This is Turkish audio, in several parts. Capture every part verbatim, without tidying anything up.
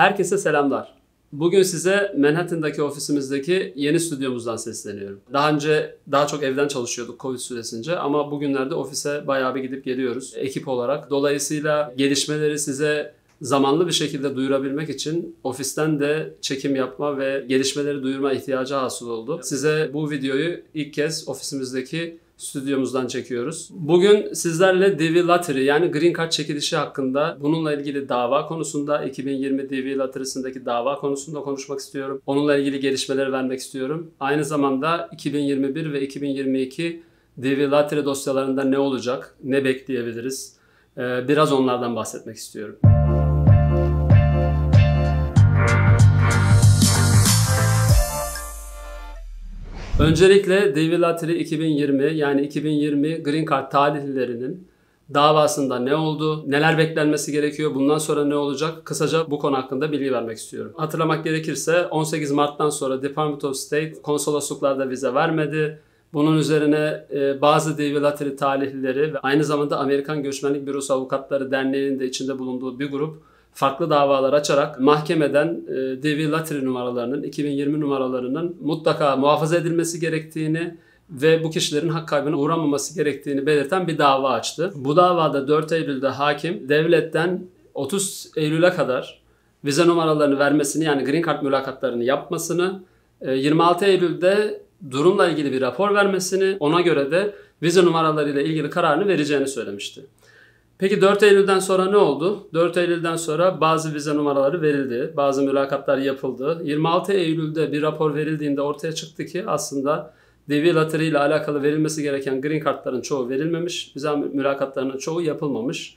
Herkese selamlar. Bugün size Manhattan'daki ofisimizdeki yeni stüdyomuzdan sesleniyorum. Daha önce daha çok evden çalışıyorduk Covid süresince ama bugünlerde ofise bayağı bir gidip geliyoruz ekip olarak. Dolayısıyla gelişmeleri size zamanlı bir şekilde duyurabilmek için ofisten de çekim yapma ve gelişmeleri duyurma ihtiyacı hasıl oldu. Size bu videoyu ilk kez ofisimizdeki stüdyomuzdan çekiyoruz. Bugün sizlerle D V Lottery yani Green Card çekilişi hakkında, bununla ilgili dava konusunda, iki bin yirmi D V Lottery'sindeki dava konusunda konuşmak istiyorum. Onunla ilgili gelişmeleri vermek istiyorum. Aynı zamanda iki bin yirmi bir ve iki bin yirmi iki D V Lottery dosyalarında ne olacak, ne bekleyebiliriz? Biraz onlardan bahsetmek istiyorum. Öncelikle D V Lottery iki bin yirmi yani iki bin yirmi Green Card talihlilerinin davasında ne oldu, neler beklenmesi gerekiyor, bundan sonra ne olacak, kısaca bu konu hakkında bilgi vermek istiyorum. Hatırlamak gerekirse on sekiz Mart'tan sonra Department of State konsolosluklarda vize vermedi. Bunun üzerine bazı D V Lottery talihlileri ve aynı zamanda Amerikan Göçmenlik Bürosu Avukatları Derneği'nin de içinde bulunduğu bir grup farklı davalar açarak mahkemeden D V Lottery numaralarının, iki bin yirmi numaralarının mutlaka muhafaza edilmesi gerektiğini ve bu kişilerin hak kaybına uğramaması gerektiğini belirten bir dava açtı. Bu davada dört Eylül'de hakim devletten otuz Eylül'e kadar vize numaralarını vermesini, yani Green Card mülakatlarını yapmasını, yirmi altı Eylül'de durumla ilgili bir rapor vermesini, ona göre de vize numaralarıyla ilgili kararını vereceğini söylemişti. Peki dört Eylül'den sonra ne oldu? dört Eylül'den sonra bazı vize numaraları verildi, bazı mülakatlar yapıldı. yirmi altı Eylül'de bir rapor verildiğinde ortaya çıktı ki aslında D V Lottery ile alakalı verilmesi gereken green kartların çoğu verilmemiş, vize mülakatlarının çoğu yapılmamış.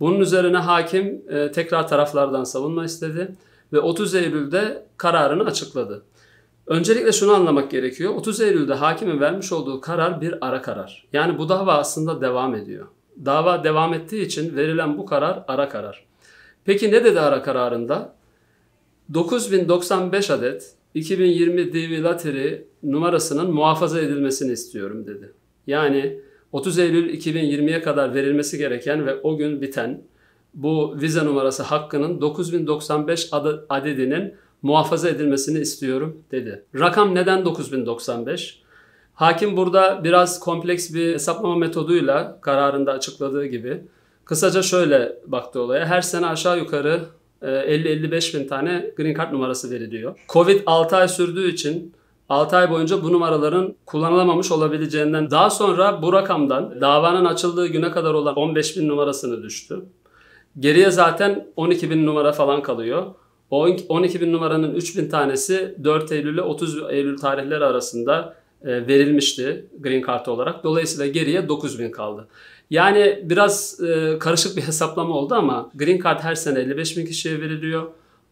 Bunun üzerine hakim tekrar taraflardan savunma istedi ve otuz Eylül'de kararını açıkladı. Öncelikle şunu anlamak gerekiyor. otuz Eylül'de hakimin vermiş olduğu karar bir ara karar. Yani bu dava aslında devam ediyor. Dava devam ettiği için verilen bu karar ara karar. Peki ne dedi ara kararında? dokuz bin doksan beş adet iki bin yirmi D V Lottery numarasının muhafaza edilmesini istiyorum dedi. Yani otuz Eylül iki bin yirmi'ye kadar verilmesi gereken ve o gün biten bu vize numarası hakkının dokuz bin doksan beş adedinin muhafaza edilmesini istiyorum dedi. Rakam neden dokuz bin doksan beş? Hakim burada biraz kompleks bir hesaplama metoduyla kararında açıkladığı gibi kısaca şöyle baktı olaya. Her sene aşağı yukarı elli elli beş bin tane green card numarası veriliyor. Covid altı ay sürdüğü için altı ay boyunca bu numaraların kullanılamamış olabileceğinden, daha sonra bu rakamdan davanın açıldığı güne kadar olan on beş bin numarasını düştü. Geriye zaten on iki bin numara falan kalıyor. on iki bin numaranın üç bin tanesi dört Eylül ile otuz Eylül tarihleri arasında verilmişti Green Card olarak. Dolayısıyla geriye dokuz bin kaldı. Yani biraz karışık bir hesaplama oldu ama Green Card her sene elli beş bin kişiye veriliyor.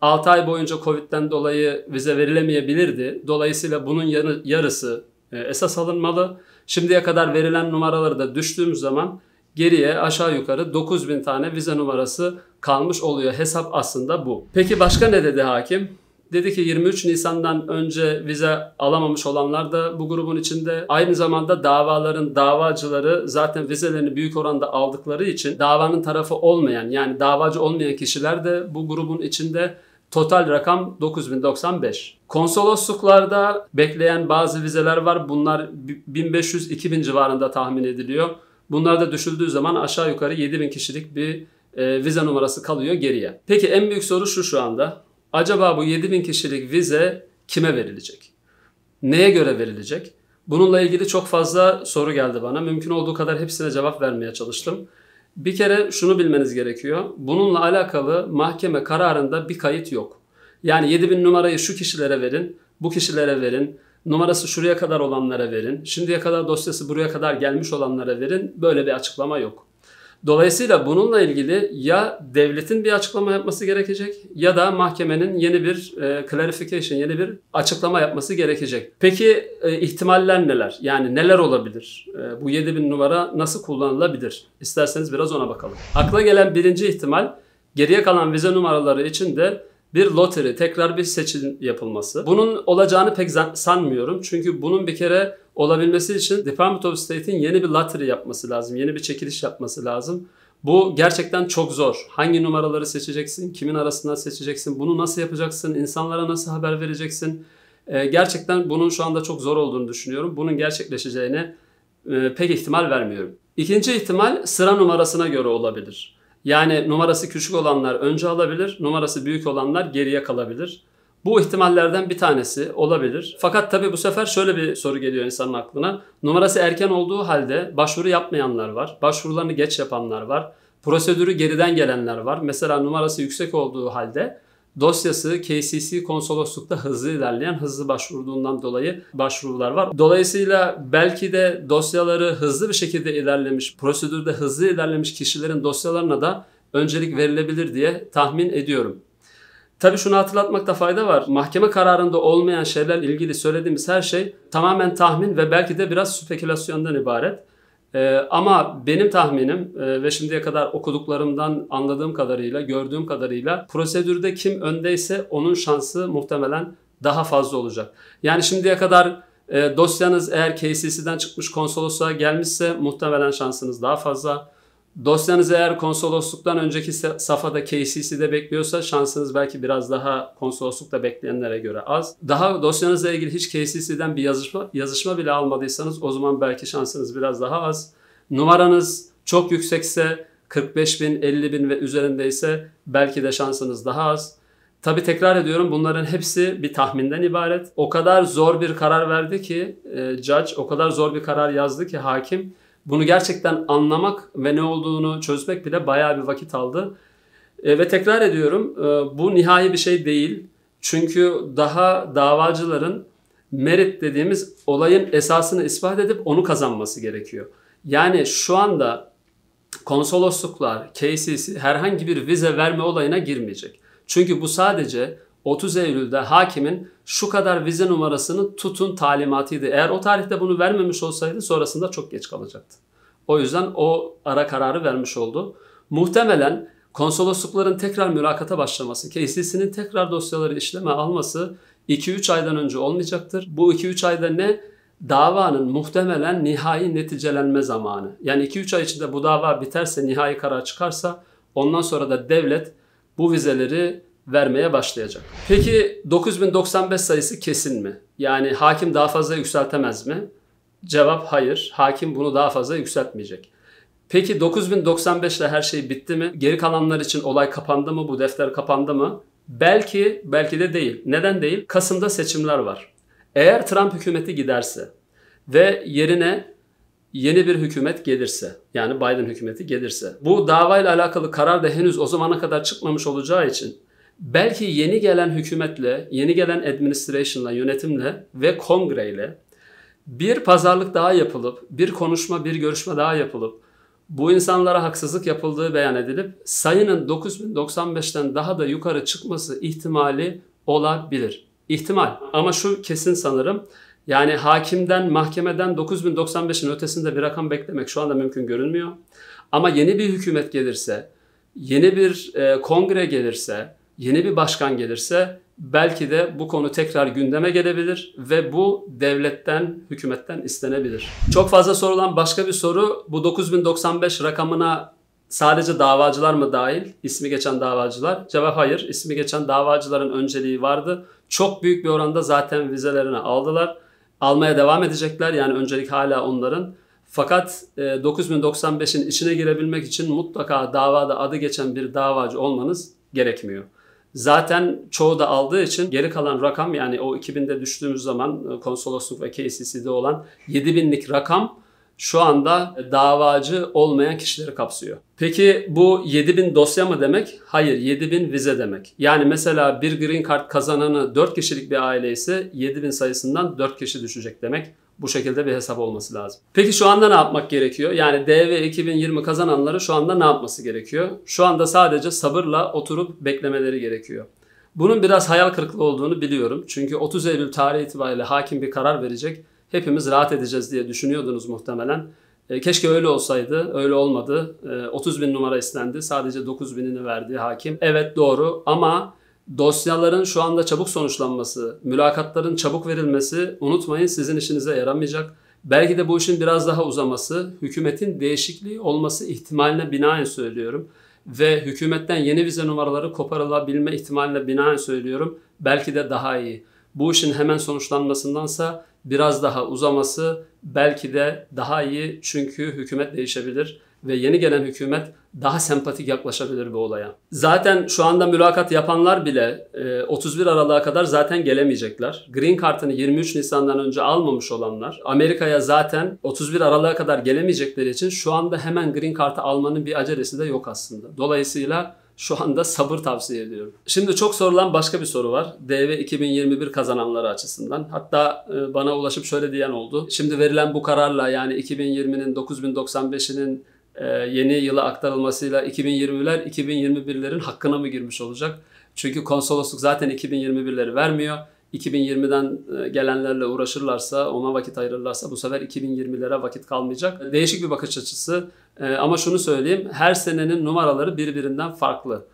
altı ay boyunca Covid'den dolayı vize verilemeyebilirdi. Dolayısıyla bunun yarısı esas alınmalı. Şimdiye kadar verilen numaraları da düştüğümüz zaman geriye aşağı yukarı dokuz bin tane vize numarası kalmış oluyor. Hesap aslında bu. Peki başka ne dedi hakim? Dedi ki yirmi üç Nisan'dan önce vize alamamış olanlar da bu grubun içinde. Aynı zamanda davaların davacıları zaten vizelerini büyük oranda aldıkları için davanın tarafı olmayan, yani davacı olmayan kişiler de bu grubun içinde. Total rakam dokuz bin doksan beş. Konsolosluklarda bekleyen bazı vizeler var. Bunlar bin beş yüz iki bin civarında tahmin ediliyor. Bunlar da düşüldüğü zaman aşağı yukarı yedi bin kişilik bir e, vize numarası kalıyor geriye. Peki en büyük soru şu şu anda. Acaba bu yedi bin kişilik vize kime verilecek? Neye göre verilecek? Bununla ilgili çok fazla soru geldi bana. Mümkün olduğu kadar hepsine cevap vermeye çalıştım. Bir kere şunu bilmeniz gerekiyor. Bununla alakalı mahkeme kararında bir kayıt yok. Yani yedi bin numarayı şu kişilere verin, bu kişilere verin, numarası şuraya kadar olanlara verin, şimdiye kadar dosyası buraya kadar gelmiş olanlara verin. Böyle bir açıklama yok. Dolayısıyla bununla ilgili ya devletin bir açıklama yapması gerekecek ya da mahkemenin yeni bir e, clarification, yeni bir açıklama yapması gerekecek. Peki e, ihtimaller neler? Yani neler olabilir? E, bu yedi bin numara nasıl kullanılabilir? İsterseniz biraz ona bakalım. Akla gelen birinci ihtimal, geriye kalan vize numaraları için de bir loteri, tekrar bir seçim yapılması. Bunun olacağını pek sanmıyorum. Çünkü bunun bir kere olabilmesi için Department of State'in yeni bir loteri yapması lazım. Yeni bir çekiliş yapması lazım. Bu gerçekten çok zor. Hangi numaraları seçeceksin? Kimin arasından seçeceksin? Bunu nasıl yapacaksın? İnsanlara nasıl haber vereceksin? E, gerçekten bunun şu anda çok zor olduğunu düşünüyorum. Bunun gerçekleşeceğine e, pek ihtimal vermiyorum. İkinci ihtimal sıra numarasına göre olabilir. Yani numarası küçük olanlar önce alabilir, numarası büyük olanlar geriye kalabilir. Bu ihtimallerden bir tanesi olabilir. Fakat tabii bu sefer şöyle bir soru geliyor insanın aklına. Numarası erken olduğu halde başvuru yapmayanlar var. Başvurularını geç yapanlar var. Prosedürü geriden gelenler var. Mesela numarası yüksek olduğu halde dosyası K C C konsoloslukta hızlı ilerleyen, hızlı başvurduğundan dolayı başvurular var. Dolayısıyla belki de dosyaları hızlı bir şekilde ilerlemiş, prosedürde hızlı ilerlemiş kişilerin dosyalarına da öncelik verilebilir diye tahmin ediyorum. Tabii şunu hatırlatmakta fayda var. Mahkeme kararında olmayan şeylerle ilgili söylediğimiz her şey tamamen tahmin ve belki de biraz spekülasyondan ibaret. Ee, ama benim tahminim e, ve şimdiye kadar okuduklarımdan anladığım kadarıyla, gördüğüm kadarıyla prosedürde kim öndeyse onun şansı muhtemelen daha fazla olacak. Yani şimdiye kadar e, dosyanız eğer K C C'den çıkmış konsolosluğa gelmişse muhtemelen şansınız daha fazla. Dosyanız eğer konsolosluktan önceki safhada K C C'de bekliyorsa şansınız belki biraz daha konsoloslukta bekleyenlere göre az. Daha dosyanızla ilgili hiç K C C'den bir yazışma, yazışma bile almadıysanız o zaman belki şansınız biraz daha az. Numaranız çok yüksekse kırk beş bin, elli bin ve üzerindeyse belki de şansınız daha az. Tabii tekrar ediyorum bunların hepsi bir tahminden ibaret. O kadar zor bir karar verdi ki e, judge, o kadar zor bir karar yazdı ki hakim. Bunu gerçekten anlamak ve ne olduğunu çözmek bile bayağı bir vakit aldı. E, ve tekrar ediyorum e, bu nihai bir şey değil. Çünkü daha davacıların merit dediğimiz olayın esasını ispat edip onu kazanması gerekiyor. Yani şu anda konsolosluklar, K C C herhangi bir vize verme olayına girmeyecek. Çünkü bu sadece otuz Eylül'de hakimin şu kadar vize numarasını tutun talimatıydı. Eğer o tarihte bunu vermemiş olsaydı sonrasında çok geç kalacaktı. O yüzden o ara kararı vermiş oldu. Muhtemelen konsoloslukların tekrar mülakata başlaması, K C C'nin tekrar dosyaları işleme alması iki üç aydan önce olmayacaktır. Bu iki üç ayda ne? Davanın muhtemelen nihai neticelenme zamanı. Yani iki üç ay içinde bu dava biterse, nihai karar çıkarsa ondan sonra da devlet bu vizeleri vermeye başlayacak. Peki dokuz bin doksan beş sayısı kesin mi? Yani hakim daha fazla yükseltemez mi? Cevap hayır. Hakim bunu daha fazla yükseltmeyecek. Peki dokuz bin doksan beş ile her şey bitti mi? Geri kalanlar için olay kapandı mı? Bu defter kapandı mı? Belki, belki de değil. Neden değil? Kasım'da seçimler var. Eğer Trump hükümeti giderse ve yerine yeni bir hükümet gelirse, yani Biden hükümeti gelirse, bu davayla alakalı karar da henüz o zamana kadar çıkmamış olacağı için belki yeni gelen hükümetle, yeni gelen administration'la, yönetimle ve kongreyle bir pazarlık daha yapılıp, bir konuşma, bir görüşme daha yapılıp, bu insanlara haksızlık yapıldığı beyan edilip sayının dokuz bin doksan beşten daha da yukarı çıkması ihtimali olabilir. İhtimal ama şu kesin sanırım. Yani hakimden, mahkemeden dokuz bin doksan beşin ötesinde bir rakam beklemek şu anda mümkün görünmüyor. Ama yeni bir hükümet gelirse, yeni bir e, kongre gelirse, yeni bir başkan gelirse belki de bu konu tekrar gündeme gelebilir ve bu devletten, hükümetten istenebilir. Çok fazla sorulan başka bir soru, bu dokuz bin doksan beş rakamına sadece davacılar mı dahil, ismi geçen davacılar? Cevap hayır, ismi geçen davacıların önceliği vardı. Çok büyük bir oranda zaten vizelerini aldılar, almaya devam edecekler, yani öncelik hala onların. Fakat dokuz bin doksan beşin içine girebilmek için mutlaka davada adı geçen bir davacı olmanız gerekmiyor. Zaten çoğu da aldığı için geri kalan rakam, yani o iki binde düştüğümüz zaman konsolosluk ve K C C'de olan yedi binlik rakam şu anda davacı olmayan kişileri kapsıyor. Peki bu yedi bin dosya mı demek? Hayır, yedi bin vize demek. Yani mesela bir Green Card kazananı dört kişilik bir aile ise yedi bin sayısından dört kişi düşecek demek. Bu şekilde bir hesap olması lazım. Peki şu anda ne yapmak gerekiyor? Yani D V iki bin yirmi kazananları şu anda ne yapması gerekiyor? Şu anda sadece sabırla oturup beklemeleri gerekiyor. Bunun biraz hayal kırıklığı olduğunu biliyorum. Çünkü otuz Eylül tarihi itibariyle hakim bir karar verecek. Hepimiz rahat edeceğiz diye düşünüyordunuz muhtemelen. E, keşke öyle olsaydı, öyle olmadı. E, otuz bin numara istendi, sadece dokuz binini verdi hakim. Evet doğru ama dosyaların şu anda çabuk sonuçlanması, mülakatların çabuk verilmesi unutmayın sizin işinize yaramayacak. Belki de bu işin biraz daha uzaması, hükümetin değişikliği olması ihtimaline binaen söylüyorum. Ve hükümetten yeni vize numaraları koparılabilme ihtimaline binaen söylüyorum. Belki de daha iyi. Bu işin hemen sonuçlanmasındansa biraz daha uzaması belki de daha iyi. Çünkü hükümet değişebilir ve yeni gelen hükümet daha sempatik yaklaşabilir bu olaya. Zaten şu anda mülakat yapanlar bile otuz bir Aralık'a kadar zaten gelemeyecekler. Green Card'ını yirmi üç Nisan'dan önce almamış olanlar Amerika'ya zaten otuz bir Aralık'a kadar gelemeyecekleri için şu anda hemen Green Card'ı almanın bir acelesi de yok aslında. Dolayısıyla şu anda sabır tavsiye ediyorum. Şimdi çok sorulan başka bir soru var. D V iki bin yirmi bir kazananları açısından. Hatta bana ulaşıp şöyle diyen oldu. Şimdi verilen bu kararla, yani iki bin yirminin dokuz bin doksan beşinin yeni yıla aktarılmasıyla iki bin yirmiler iki bin yirmi birlerin hakkına mı girmiş olacak? Çünkü konsolosluk zaten iki bin yirmi birleri vermiyor. iki bin yirmiden gelenlerle uğraşırlarsa, ona vakit ayırırlarsa bu sefer iki bin yirmilere vakit kalmayacak. Değişik bir bakış açısı ama şunu söyleyeyim, her senenin numaraları birbirinden farklı.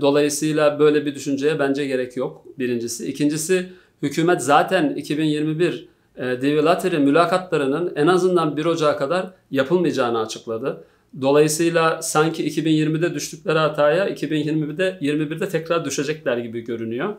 Dolayısıyla böyle bir düşünceye bence gerek yok, birincisi. İkincisi, hükümet zaten iki bin yirmi bir D V Lottery mülakatlarının en azından bir Ocak'a kadar yapılmayacağını açıkladı. Dolayısıyla sanki iki bin yirmide düştükleri hataya iki bin yirmi birde tekrar düşecekler gibi görünüyor.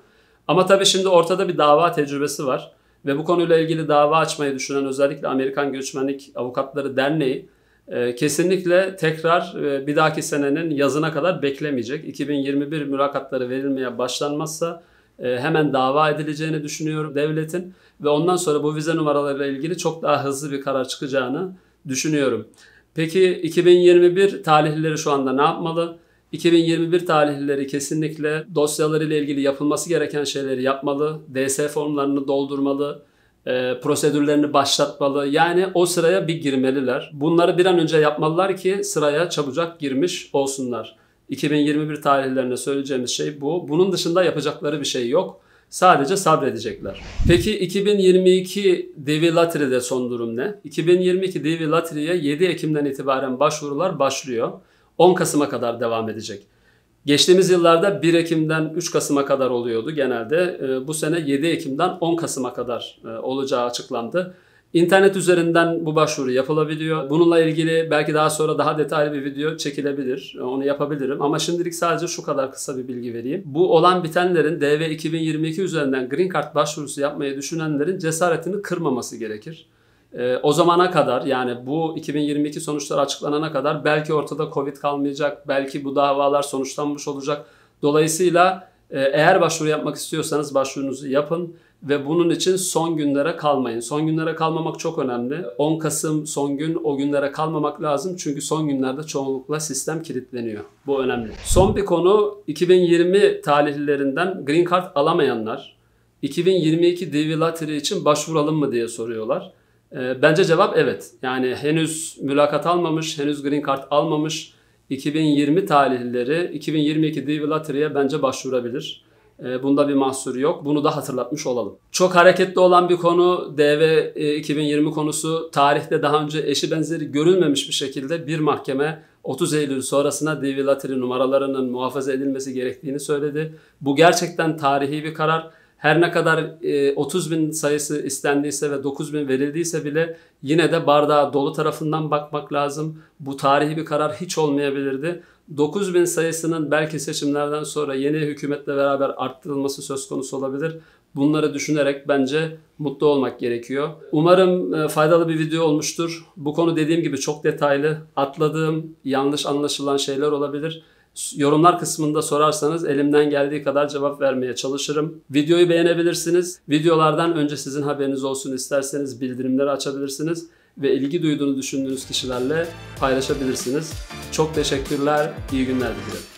Ama tabii şimdi ortada bir dava tecrübesi var ve bu konuyla ilgili dava açmayı düşünen özellikle Amerikan Göçmenlik Avukatları Derneği e, kesinlikle tekrar e, bir dahaki senenin yazına kadar beklemeyecek. iki bin yirmi bir mülakatları verilmeye başlanmazsa e, hemen dava edileceğini düşünüyorum devletin ve ondan sonra bu vize numaralarıyla ilgili çok daha hızlı bir karar çıkacağını düşünüyorum. Peki iki bin yirmi bir talihlileri şu anda ne yapmalı? iki bin yirmi bir talihlileri kesinlikle dosyaları ile ilgili yapılması gereken şeyleri yapmalı. D S F formlarını doldurmalı, e, prosedürlerini başlatmalı. Yani o sıraya bir girmeliler. Bunları bir an önce yapmalılar ki sıraya çabucak girmiş olsunlar. iki bin yirmi bir tarihlerine söyleyeceğimiz şey bu. Bunun dışında yapacakları bir şey yok. Sadece sabredecekler. Peki iki bin yirmi iki D V Lottery'de son durum ne? iki bin yirmi iki D V Lottery'ye yedi Ekim'den itibaren başvurular başlıyor. on Kasım'a kadar devam edecek. Geçtiğimiz yıllarda bir Ekim'den üç Kasım'a kadar oluyordu genelde. Bu sene yedi Ekim'den on Kasım'a kadar olacağı açıklandı. İnternet üzerinden bu başvuru yapılabiliyor. Bununla ilgili belki daha sonra daha detaylı bir video çekilebilir. Onu yapabilirim ama şimdilik sadece şu kadar kısa bir bilgi vereyim. Bu olan bitenlerin D V iki bin yirmi iki üzerinden Green Card başvurusu yapmayı düşünenlerin cesaretini kırmaması gerekir. O zamana kadar, yani bu iki bin yirmi iki sonuçları açıklanana kadar belki ortada Covid kalmayacak, belki bu davalar sonuçlanmış olacak. Dolayısıyla eğer başvuru yapmak istiyorsanız başvurunuzu yapın ve bunun için son günlere kalmayın. Son günlere kalmamak çok önemli. on Kasım son gün, o günlere kalmamak lazım çünkü son günlerde çoğunlukla sistem kilitleniyor. Bu önemli. Son bir konu, iki bin yirmi talihlilerinden Green Card alamayanlar iki bin yirmi iki D V Lottery için başvuralım mı diye soruyorlar. Bence cevap evet. Yani henüz mülakat almamış, henüz Green Card almamış iki bin yirmi talihlileri iki bin yirmi iki D V Lottery'ye bence başvurabilir. Bunda bir mahsur yok. Bunu da hatırlatmış olalım. Çok hareketli olan bir konu D V iki bin yirmi konusu. Tarihte daha önce eşi benzeri görülmemiş bir şekilde bir mahkeme otuz Eylül sonrasına D V Lottery numaralarının muhafaza edilmesi gerektiğini söyledi. Bu gerçekten tarihi bir karar. Her ne kadar otuz bin sayısı istendiyse ve dokuz bin verildiyse bile yine de bardağı dolu tarafından bakmak lazım. Bu tarihi bir karar hiç olmayabilirdi. dokuz bin sayısının belki seçimlerden sonra yeni hükümetle beraber arttırılması söz konusu olabilir. Bunları düşünerek bence mutlu olmak gerekiyor. Umarım faydalı bir video olmuştur. Bu konu dediğim gibi çok detaylı. Atladığım, yanlış anlaşılan şeyler olabilir. Yorumlar kısmında sorarsanız elimden geldiği kadar cevap vermeye çalışırım. Videoyu beğenebilirsiniz. Videolardan önce sizin haberiniz olsun isterseniz bildirimleri açabilirsiniz ve ilgi duyduğunu düşündüğünüz kişilerle paylaşabilirsiniz. Çok teşekkürler, iyi günler dilerim.